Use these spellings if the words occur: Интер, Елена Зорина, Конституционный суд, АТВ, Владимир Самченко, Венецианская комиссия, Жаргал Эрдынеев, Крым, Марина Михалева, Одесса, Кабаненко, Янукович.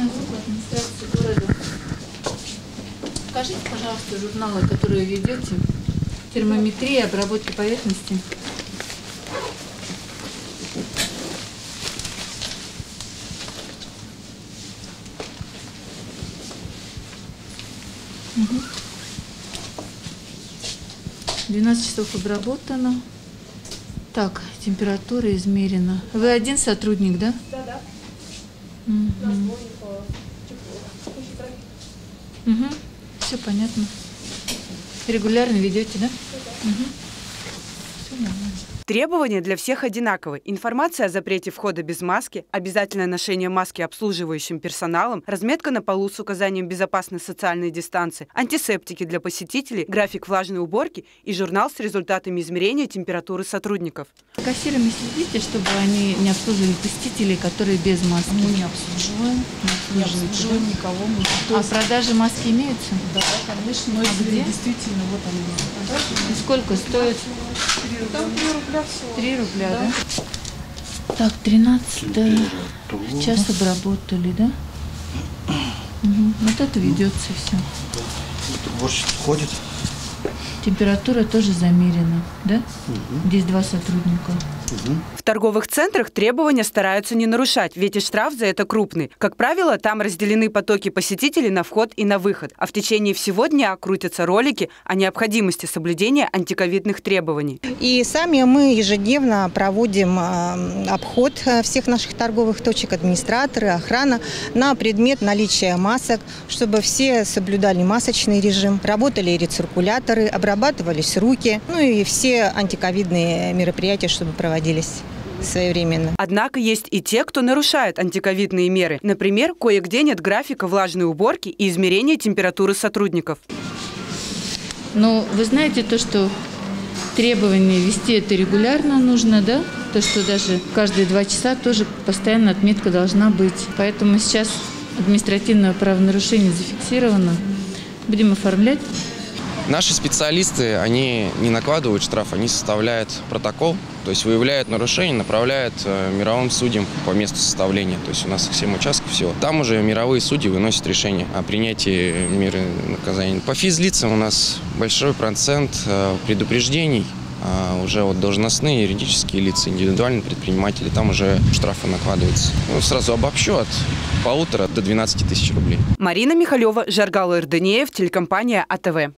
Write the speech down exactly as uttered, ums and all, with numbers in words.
Инициативная группа администрации города. Покажите, пожалуйста, журналы, которые ведете. Термометрия, обработки поверхности. двенадцать часов обработано. Так, температура измерена. Вы один сотрудник, да? Да, да. У нас будет тепло. Все понятно. Регулярно ведете, да? Да. Угу. Все нормально. Требования для всех одинаковы. Информация о запрете входа без маски, обязательное ношение маски обслуживающим персоналом, разметка на полу с указанием безопасной социальной дистанции, антисептики для посетителей, график влажной уборки и журнал с результатами измерения температуры сотрудников. Кассирами следите, чтобы они не обслуживали посетителей, которые без маски. Мы не обслуживаем, не обслуживаем, не обслуживаем никого. Мы а продажи маски имеются? Да, конечно. Но а где? Действительно, вот они. И сколько стоит? три рубля. три рубля, да? да? Так, тринадцатый час обработали, да? Угу. Вот это ведется все. Уборщик ходит. Температура тоже замерена, да? Угу. Здесь два сотрудника. Угу. В торговых центрах требования стараются не нарушать, ведь и штраф за это крупный. Как правило, там разделены потоки посетителей на вход и на выход. А в течение всего дня крутятся ролики о необходимости соблюдения антиковидных требований. И сами мы ежедневно проводим обход всех наших торговых точек, администраторы, охрана на предмет наличия масок, чтобы все соблюдали масочный режим, работали рециркуляторы, обрабатывались руки, ну и все антиковидные мероприятия, чтобы проводились своевременно. Однако есть и те, кто нарушает антиковидные меры. Например, кое-где нет графика влажной уборки и измерения температуры сотрудников. Ну, вы знаете то, что требования вести это регулярно нужно, да? То, что даже каждые два часа тоже постоянно отметка должна быть. Поэтому сейчас административное правонарушение зафиксировано. Будем оформлять. Наши специалисты, они не накладывают штраф, они составляют протокол, то есть выявляют нарушения, направляют мировым судьям по месту составления. То есть у нас семь участков всего. Там уже мировые судьи выносят решение о принятии меры наказания. По физлицам у нас большой процент предупреждений. А уже вот должностные, юридические лица, индивидуальные предприниматели, там уже штрафы накладываются. Ну, сразу обобщу, от полутора до двенадцати тысяч рублей. Марина Михалева, Жаргал Эрдынеев, телекомпания А Т В.